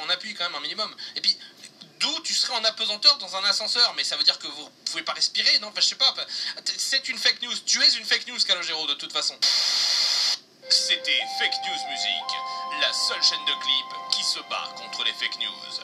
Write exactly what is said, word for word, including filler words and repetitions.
on appuie quand même un minimum. Et puis, d'où tu serais en apesanteur dans un ascenseur, mais ça veut dire que vous pouvez pas respirer, non? Enfin, je sais pas, c'est une fake news, tu es une fake news, Calogéro, de toute façon. C'était Fake News Music, la seule chaîne de clips qui se bat contre les fake news.